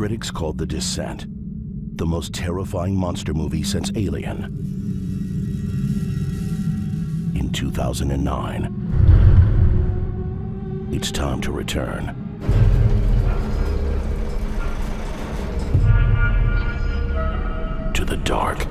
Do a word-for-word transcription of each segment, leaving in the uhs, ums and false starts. critics called The Descent the most terrifying monster movie since Alien in two thousand nine. It's time to return. To the dark.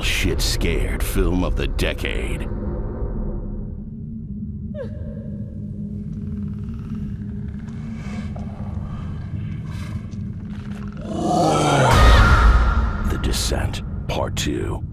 Shit scared film of the decade. The Descent, Part two.